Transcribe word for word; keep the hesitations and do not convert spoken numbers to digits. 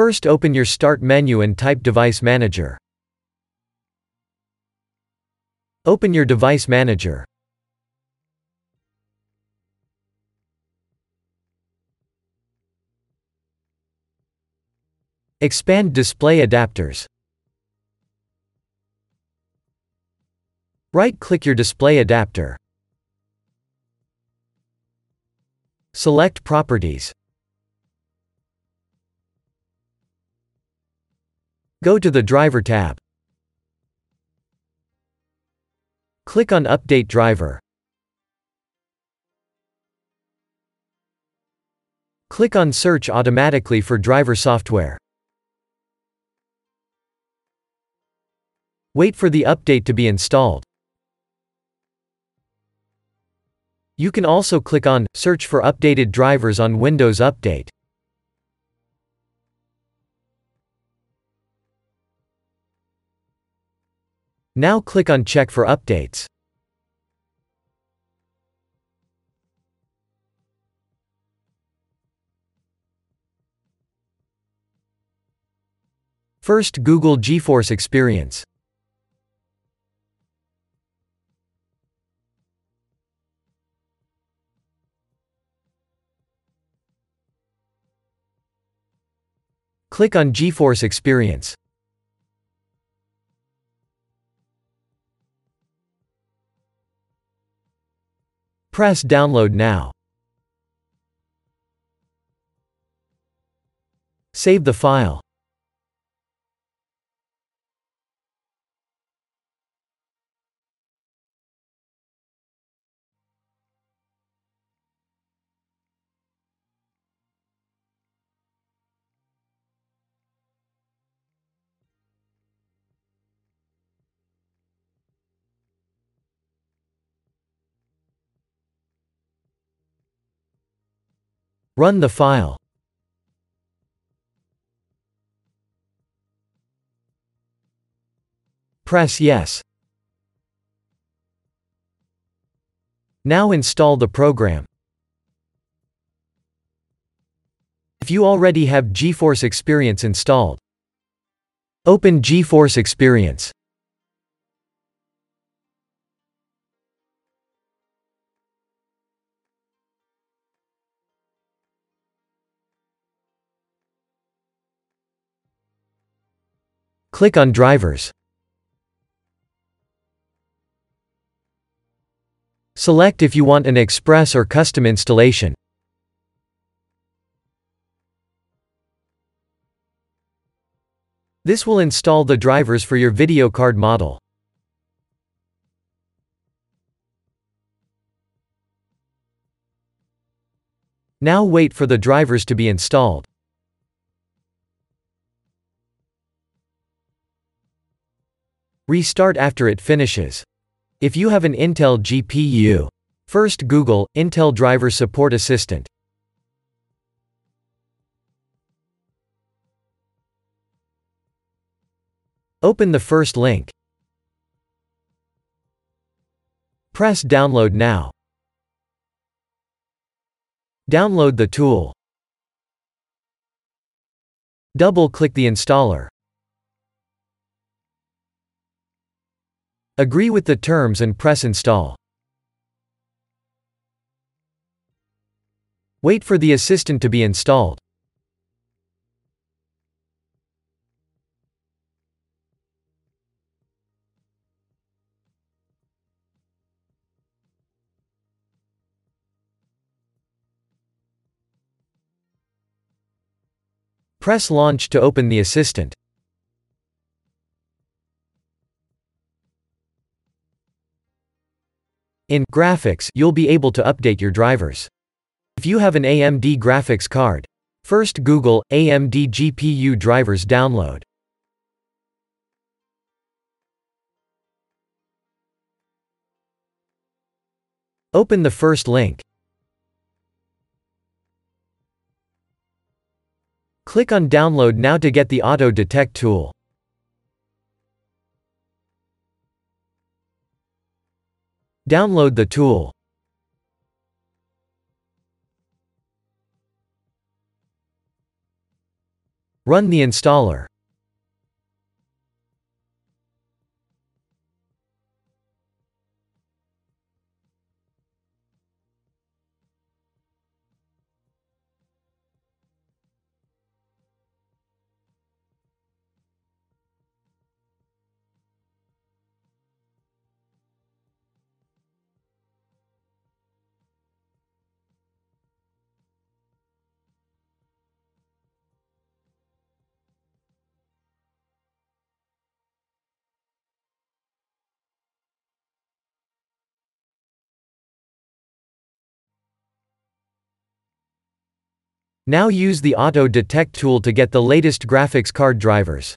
First, open your Start menu and type Device Manager. Open your Device Manager. Expand Display Adapters. Right-click your display adapter. Select Properties. Go to the Driver tab. Click on Update Driver. Click on Search automatically for driver software. Wait for the update to be installed. You can also click on Search for updated drivers on Windows Update. Now click on Check for updates. First, Google GeForce Experience. Click on GeForce Experience. Press Download now. Save the file. Run the file. Press Yes. Now install the program. If you already have GeForce Experience installed, open GeForce Experience. Click on Drivers. Select if you want an express or custom installation. This will install the drivers for your video card model. Now wait for the drivers to be installed. Restart after it finishes. If you have an Intel G P U, first Google Intel Driver Support Assistant. Open the first link. Press Download now. Download the tool. Double-click the installer. Agree with the terms and press Install. Wait for the assistant to be installed. Press Launch to open the assistant. In Graphics, you'll be able to update your drivers. If you have an A M D graphics card, first Google A M D G P U drivers download. Open the first link. Click on Download now to get the Auto Detect tool. Download the tool. Run the installer. Now use the Auto Detect tool to get the latest graphics card drivers.